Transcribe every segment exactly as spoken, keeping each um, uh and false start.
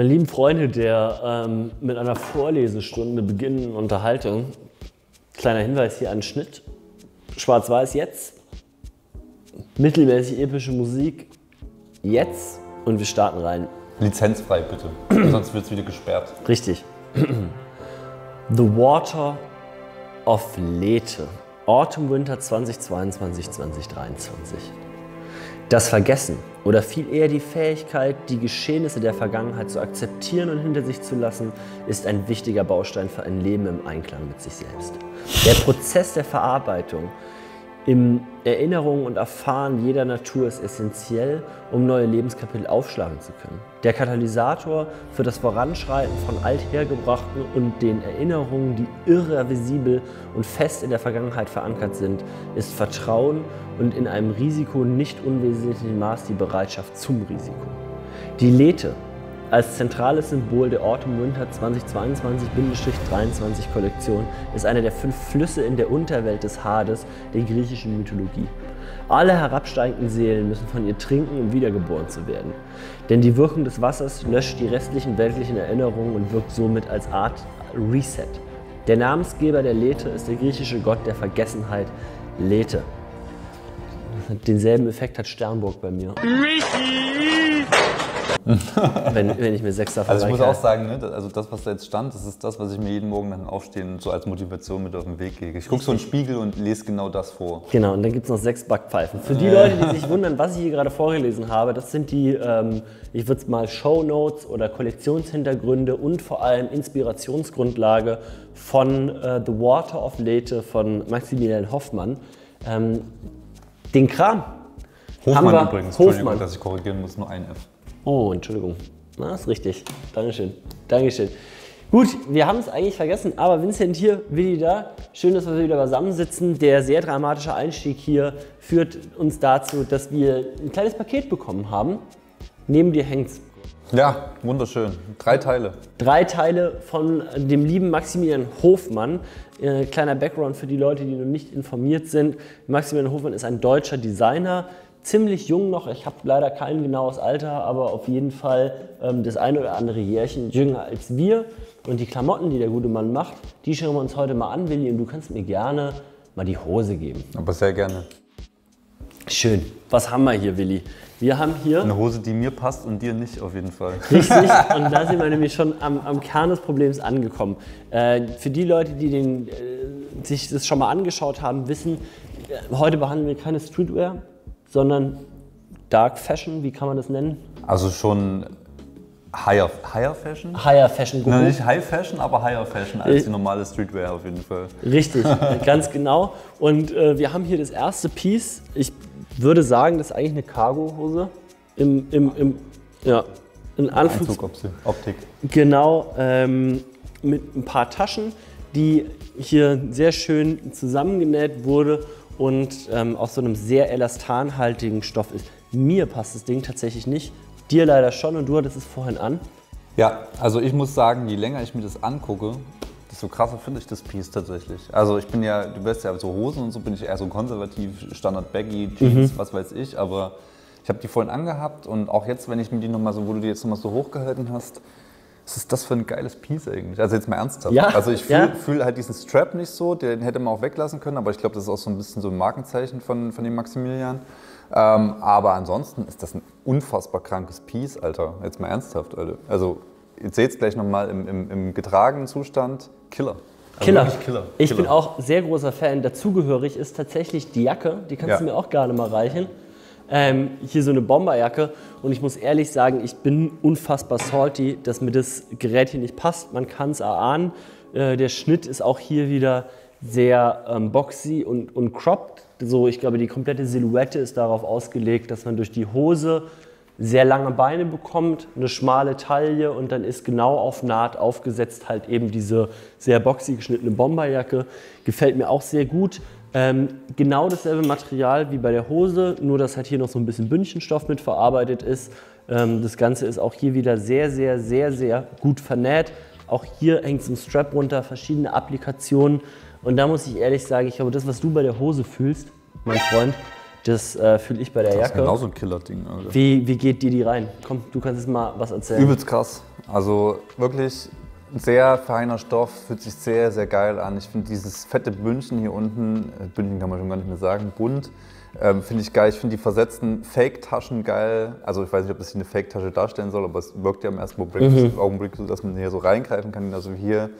Meine lieben Freunde der ähm, mit einer Vorlesestunde beginnenden Unterhaltung, kleiner Hinweis hier an Schnitt, schwarz-weiß jetzt, mittelmäßig epische Musik jetzt und wir starten rein. Lizenzfrei bitte, sonst wird es wieder gesperrt. Richtig. The Water of Lethe, Autumn Winter zweitausendzweiundzwanzig zweitausenddreiundzwanzig. Das Vergessen oder viel eher die Fähigkeit, die Geschehnisse der Vergangenheit zu akzeptieren und hinter sich zu lassen, ist ein wichtiger Baustein für ein Leben im Einklang mit sich selbst. Der Prozess der Verarbeitung in Erinnerungen und Erfahren jeder Natur ist essentiell, um neue Lebenskapitel aufschlagen zu können. Der Katalysator für das Voranschreiten von Althergebrachten und den Erinnerungen, die irreversibel und fest in der Vergangenheit verankert sind, ist Vertrauen und in einem Risiko nicht unwesentlichen Maß die Bereitschaft zum Risiko. Die Lethe als zentrales Symbol der Autumn-Winter zweitausendzweiundzwanzig dreiundzwanzig Kollektion ist einer der fünf Flüsse in der Unterwelt des Hades der griechischen Mythologie. Alle herabsteigenden Seelen müssen von ihr trinken, um wiedergeboren zu werden. Denn die Wirkung des Wassers löscht die restlichen weltlichen Erinnerungen und wirkt somit als Art Reset. Der Namensgeber der Lethe ist der griechische Gott der Vergessenheit, Lethe. Denselben Effekt hat Sternburg bei mir. wenn, wenn ich mir sechs davon Also ich muss auch sagen, ne, also das, was da jetzt stand, das ist das, was ich mir jeden Morgen nach dem Aufstehen so als Motivation mit auf den Weg gebe. Ich gucke so in den Spiegel und lese genau das vor. Genau, und dann gibt es noch sechs Backpfeifen. Für die Leute, die sich wundern, was ich hier gerade vorgelesen habe, das sind die, ähm, ich würde es mal Shownotes oder Kollektionshintergründe und vor allem Inspirationsgrundlage von äh, The Water of Lethe von Maximilian Hofmann. Ähm, den Kram. Hofmann übrigens, Hofmann. Dass ich korrigieren muss, nur ein F. Oh, Entschuldigung. Na, ist richtig. Dankeschön. Dankeschön. Gut, wir haben es eigentlich vergessen, aber Vincent hier, Willy da. Schön, dass wir wieder zusammensitzen. Der sehr dramatische Einstieg hier führt uns dazu, dass wir ein kleines Paket bekommen haben. Neben dir hängt's. Ja, wunderschön. Drei Teile. Drei Teile von dem lieben Maximilian Hofmann. Äh, kleiner Background für die Leute, die noch nicht informiert sind. Maximilian Hofmann ist ein deutscher Designer. Ziemlich jung noch, ich habe leider kein genaues Alter, aber auf jeden Fall ähm, das ein oder andere Jährchen jünger als wir. Und die Klamotten, die der gute Mann macht, die schauen wir uns heute mal an, Willi, und du kannst mir gerne mal die Hose geben. Aber sehr gerne. Schön. Was haben wir hier, Willi? Wir haben hier... Eine Hose, die mir passt und dir nicht, auf jeden Fall. Richtig. Und da sind wir nämlich schon am, am Kern des Problems angekommen. Äh, für die Leute, die den, äh, sich das schon mal angeschaut haben, wissen, äh, heute behandeln wir keine Streetwear, sondern Dark Fashion, wie kann man das nennen? Also schon Higher, higher Fashion? Higher Fashion. Na, nicht High Fashion, aber Higher Fashion als die normale Streetwear auf jeden Fall. Richtig, ganz genau. Und äh, wir haben hier das erste Piece. Ich würde sagen, das ist eigentlich eine Cargo-Hose. Im, im, im, ja, in Anzug-Optik. Genau, ähm, mit ein paar Taschen, die hier sehr schön zusammengenäht wurde. Und ähm, aus so einem sehr elastanhaltigen Stoff ist. Mir passt das Ding tatsächlich nicht, dir leider schon und du hattest es vorhin an. Ja, also ich muss sagen, je länger ich mir das angucke, desto krasser finde ich das Piece tatsächlich. Also ich bin ja, du weißt ja, so Hosen und so bin ich eher so konservativ, Standard Baggy, Jeans, mhm. was weiß ich, aber ich habe die vorhin angehabt und auch jetzt, wenn ich mir die nochmal so, wo du die jetzt nochmal so hochgehalten hast, was ist das für ein geiles Piece eigentlich? Also jetzt mal ernsthaft. Ja, also ich fühle ja. fühl halt diesen Strap nicht so, den hätte man auch weglassen können, aber ich glaube, das ist auch so ein bisschen so ein Markenzeichen von, von dem Maximilian. Ähm, aber ansonsten ist das ein unfassbar krankes Piece, Alter. Jetzt mal ernsthaft, Alter. Also ihr seht es gleich nochmal im, im, im getragenen Zustand. Killer. Also Killer. Killer. Killer. Ich bin auch sehr großer Fan. Dazugehörig ist tatsächlich die Jacke, die kannst ja. du mir auch gerne mal reichen. Ähm, hier so eine Bomberjacke und ich muss ehrlich sagen, ich bin unfassbar salty, dass mir das Gerät hier nicht passt. Man kann es erahnen. Äh, der Schnitt ist auch hier wieder sehr ähm, boxy und, und cropped. So, ich glaube, die komplette Silhouette ist darauf ausgelegt, dass man durch die Hose sehr lange Beine bekommt, eine schmale Taille und dann ist genau auf Naht aufgesetzt halt eben diese sehr boxy geschnittene Bomberjacke. Gefällt mir auch sehr gut. Ähm, genau dasselbe Material wie bei der Hose, nur dass halt hier noch so ein bisschen Bündchenstoff mit verarbeitet ist. Ähm, das Ganze ist auch hier wieder sehr, sehr, sehr, sehr gut vernäht. Auch hier hängt es im Strap runter, verschiedene Applikationen. Und da muss ich ehrlich sagen, ich glaube, das, was du bei der Hose fühlst, mein Freund, das äh, fühle ich bei der Jacke. Das ist genau so ein Killer-Ding, Alter. Wie, wie geht dir die rein? Komm, du kannst jetzt mal was erzählen. Übelst krass. Also wirklich sehr feiner Stoff, fühlt sich sehr, sehr geil an. Ich finde dieses fette Bündchen hier unten, Bündchen kann man schon gar nicht mehr sagen, bunt, ähm, finde ich geil. Ich finde die versetzten Fake-Taschen geil. Also ich weiß nicht, ob das hier eine Fake-Tasche darstellen soll, aber es wirkt ja im ersten Moment, mhm. Augenblick so, dass man hier so reingreifen kann. Also hier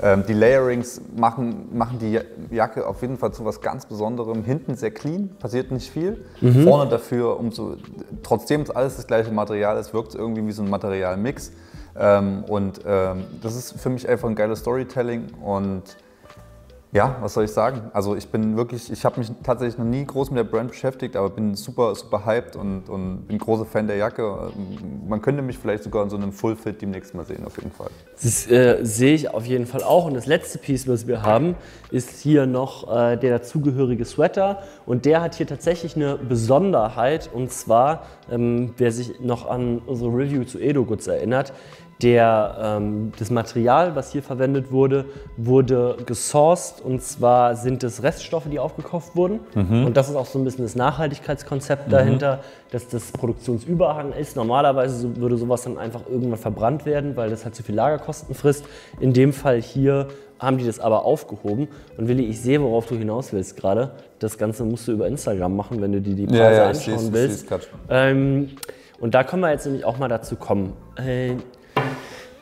ähm, die Layerings machen, machen die Jacke auf jeden Fall zu was ganz Besonderem. Hinten sehr clean, passiert nicht viel. Mhm. Vorne dafür, umso, trotzdem es alles das gleiche Material ist, wirkt es irgendwie wie so ein Materialmix. Ähm, und ähm, das ist für mich einfach ein geiles Storytelling und ja, was soll ich sagen? Also ich bin wirklich, ich habe mich tatsächlich noch nie groß mit der Brand beschäftigt, aber bin super, super hyped und, und bin großer Fan der Jacke. Man könnte mich vielleicht sogar in so einem Full-Fit demnächst mal sehen, auf jeden Fall. Das äh, sehe ich auf jeden Fall auch und das letzte Piece, was wir haben, ist hier noch äh, der dazugehörige Sweater und der hat hier tatsächlich eine Besonderheit und zwar, ähm, wer sich noch an unsere Review zu Edogoods erinnert, Der, ähm, das Material, was hier verwendet wurde, wurde gesourced und zwar sind es Reststoffe, die aufgekauft wurden. Mhm. Und das ist auch so ein bisschen das Nachhaltigkeitskonzept mhm. dahinter, dass das Produktionsüberhang ist. Normalerweise würde sowas dann einfach irgendwann verbrannt werden, weil das halt zu viel Lagerkosten frisst. In dem Fall hier haben die das aber aufgehoben. Und Willi, ich sehe, worauf du hinaus willst gerade. Das Ganze musst du über Instagram machen, wenn du dir die Preise ja, ja, anschauen ich willst. Ich ähm, und da können wir jetzt nämlich auch mal dazu kommen. Äh,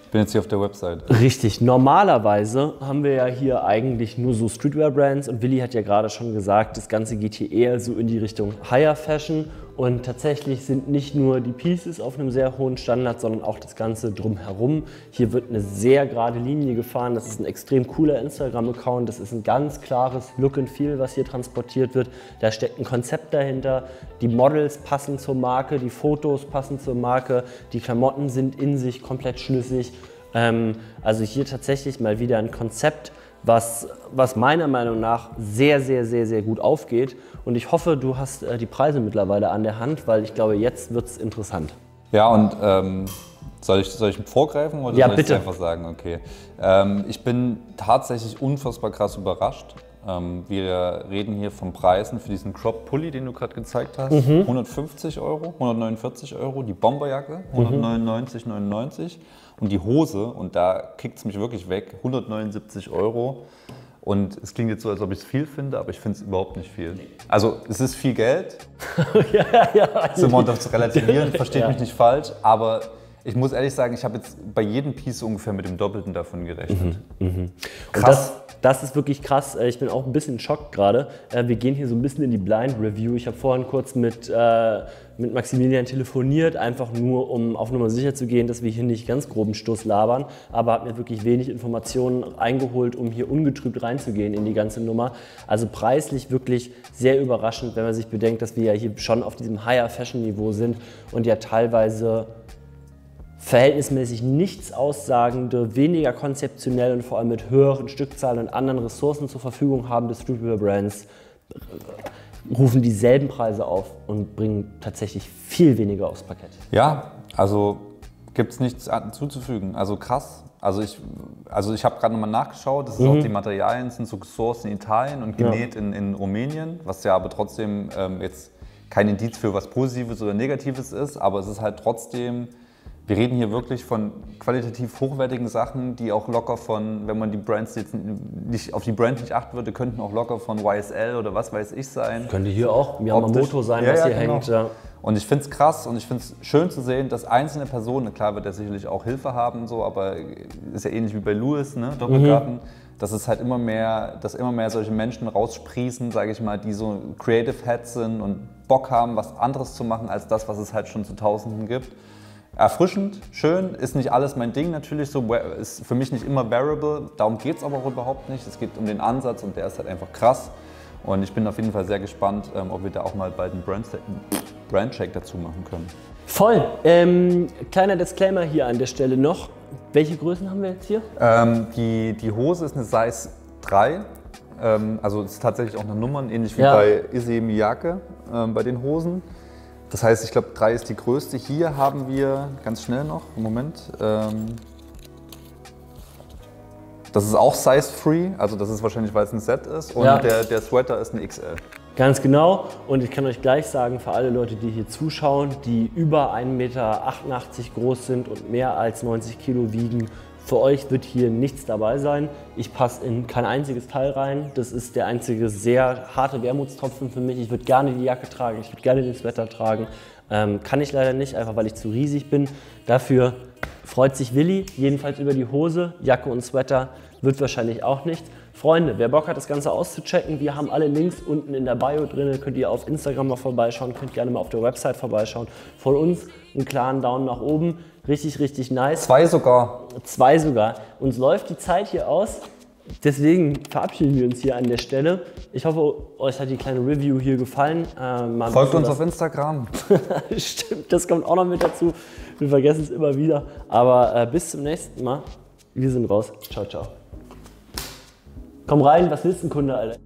Ich bin jetzt hier auf der Website. Richtig. Normalerweise haben wir ja hier eigentlich nur so Streetwear-Brands und Willi hat ja gerade schon gesagt, das Ganze geht hier eher so in die Richtung Higher Fashion und tatsächlich sind nicht nur die Pieces auf einem sehr hohen Standard, sondern auch das Ganze drumherum. Hier wird eine sehr gerade Linie gefahren. Das ist ein extrem cooler Instagram-Account. Das ist ein ganz klares Look and Feel, was hier transportiert wird. Da steckt ein Konzept dahinter. Die Models passen zur Marke, die Fotos passen zur Marke, die Klamotten sind in sich komplett schlüssig. Also hier tatsächlich mal wieder ein Konzept, was, was meiner Meinung nach sehr, sehr, sehr, sehr gut aufgeht. Und ich hoffe, du hast die Preise mittlerweile an der Hand, weil ich glaube, jetzt wird es interessant. Ja, und ähm, soll ich, soll ich vorgreifen oder ja, soll ich einfach sagen? Okay. Ähm, ich bin tatsächlich unfassbar krass überrascht. Ähm, wir reden hier von Preisen für diesen Crop-Pulli, den du gerade gezeigt hast. Mhm. hundertfünfzig Euro, hundertneunundvierzig Euro, die Bomberjacke, mhm. hundertneunundneunzig neunundneunzig. Und die Hose, und da kickt es mich wirklich weg, hundertneunundsiebzig Euro. Und es klingt jetzt so, als ob ich es viel finde, aber ich finde es überhaupt nicht viel. Also es ist viel Geld, ja, ja, also sind wir uns relativieren, versteht ja. mich nicht falsch, aber ich muss ehrlich sagen, ich habe jetzt bei jedem Piece ungefähr mit dem Doppelten davon gerechnet. Mhm, mhm. Krass. Und das, das ist wirklich krass. Ich bin auch ein bisschen schockt gerade. Wir gehen hier so ein bisschen in die Blind Review. Ich habe vorhin kurz mit, äh, mit Maximilian telefoniert, einfach nur, um auf Nummer sicher zu gehen, dass wir hier nicht ganz groben Stuss labern, aber habe mir wirklich wenig Informationen eingeholt, um hier ungetrübt reinzugehen in die ganze Nummer. Also preislich wirklich sehr überraschend, wenn man sich bedenkt, dass wir ja hier schon auf diesem Higher-Fashion-Niveau sind und ja teilweise verhältnismäßig nichts aussagende, weniger konzeptionell und vor allem mit höheren Stückzahlen und anderen Ressourcen zur Verfügung haben des Streetwear Brands, rufen dieselben Preise auf und bringen tatsächlich viel weniger aufs Parkett. Ja, also gibt es nichts hinzuzufügen. Also krass. Also ich, also ich habe gerade nochmal nachgeschaut, das ist mhm. auch, die Materialien sind so gesourced in Italien und genäht ja. in, in Rumänien, was ja aber trotzdem ähm, jetzt kein Indiz für was Positives oder Negatives ist, aber es ist halt trotzdem. Wir reden hier wirklich von qualitativ hochwertigen Sachen, die auch locker von, wenn man die Brands jetzt nicht auf die Brand nicht achten würde, könnten auch locker von Y S L oder was weiß ich sein. Das könnte hier auch Yamamoto sein, ja, was ja, hier genau. hängt. Ja. Und ich finde es krass und ich finde es schön zu sehen, dass einzelne Personen, klar wird er sicherlich auch Hilfe haben, so, aber ist ja ähnlich wie bei Louis, ne? Doppelgarten. Mhm. Dass es halt immer mehr, dass immer mehr solche Menschen raussprießen, sage ich mal, die so Creative Heads sind und Bock haben, was anderes zu machen als das, was es halt schon zu Tausenden gibt. Erfrischend, schön, ist nicht alles mein Ding natürlich, so ist für mich nicht immer wearable, darum geht es aber auch überhaupt nicht. Es geht um den Ansatz und der ist halt einfach krass. Und ich bin auf jeden Fall sehr gespannt, ob wir da auch mal bald einen Brand-Check dazu machen können. Voll! Ähm, kleiner Disclaimer hier an der Stelle noch. Welche Größen haben wir jetzt hier? Ähm, die, die Hose ist eine Size drei. Ähm, also es ist tatsächlich auch eine Nummer, ähnlich wie ja. bei Issey Miyake, ähm, bei den Hosen. Das heißt, ich glaube, drei ist die größte. Hier haben wir ganz schnell noch, Moment, ähm, das ist auch Size drei, also das ist wahrscheinlich, weil es ein Set ist und ja. der, der Sweater ist ein X L. Ganz genau, und ich kann euch gleich sagen, für alle Leute, die hier zuschauen, die über ein Meter achtundachtzig groß sind und mehr als neunzig Kilo wiegen, für euch wird hier nichts dabei sein. Ich passe in kein einziges Teil rein. Das ist der einzige sehr harte Wermutstropfen für mich. Ich würde gerne die Jacke tragen, ich würde gerne den Sweater tragen. Ähm, kann ich leider nicht, einfach weil ich zu riesig bin. Dafür freut sich Willy, jedenfalls über die Hose, Jacke und Sweater wird wahrscheinlich auch nichts. Freunde, wer Bock hat, das Ganze auszuchecken, wir haben alle Links unten in der Bio drin. Könnt ihr auf Instagram mal vorbeischauen, könnt gerne mal auf der Website vorbeischauen. Von uns einen klaren Daumen nach oben. Richtig, richtig nice. Zwei sogar. Zwei sogar. Uns läuft die Zeit hier aus. Deswegen verabschieden wir uns hier an der Stelle. Ich hoffe, euch hat die kleine Review hier gefallen. Äh, Folgt uns auf Instagram. Stimmt, das kommt auch noch mit dazu. Wir vergessen es immer wieder. Aber äh, bis zum nächsten Mal. Wir sind raus. Ciao, ciao. Komm rein, was willst du, Kunde, Alter?